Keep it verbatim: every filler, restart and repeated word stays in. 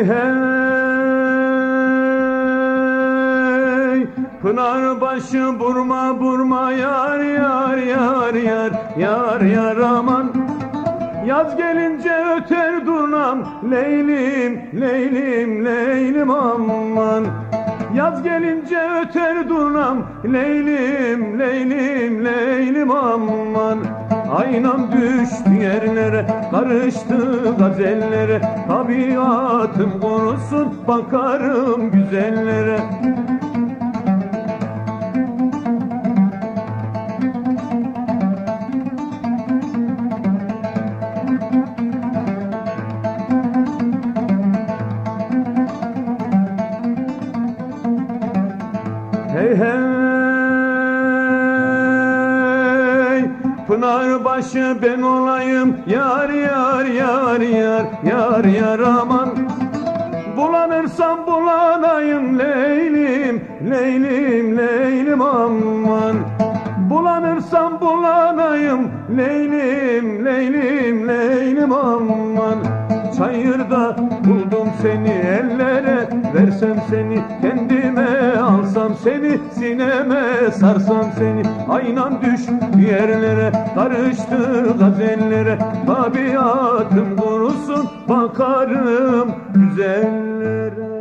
Hey hey, Pınarbaşı vurma vurma yar yar yar yar yar yar aman. Yaz gelince öter durnam leylim leylim leylim aman. Yaz gelince öter durnam leylim leylim leylim aman. Aynam düştü yerlere, karıştı gazellere. Tabiatım korusun, bakarım güzellere. Hey hey, Pınarbaşı ben olayım yar yar yar yar yar yar aman. Bulanırsam bulanayım leylim leylim leylim aman. Bulanırsam bulanayım leylim leylim leylim aman. Çayırda buldum seni, ellere versem seni, kendime alsam seni, sineme sarsam seni. Aynam düştü yerlere, karıştı gazellere. Tabiatım kurusun, bakarım güzellere.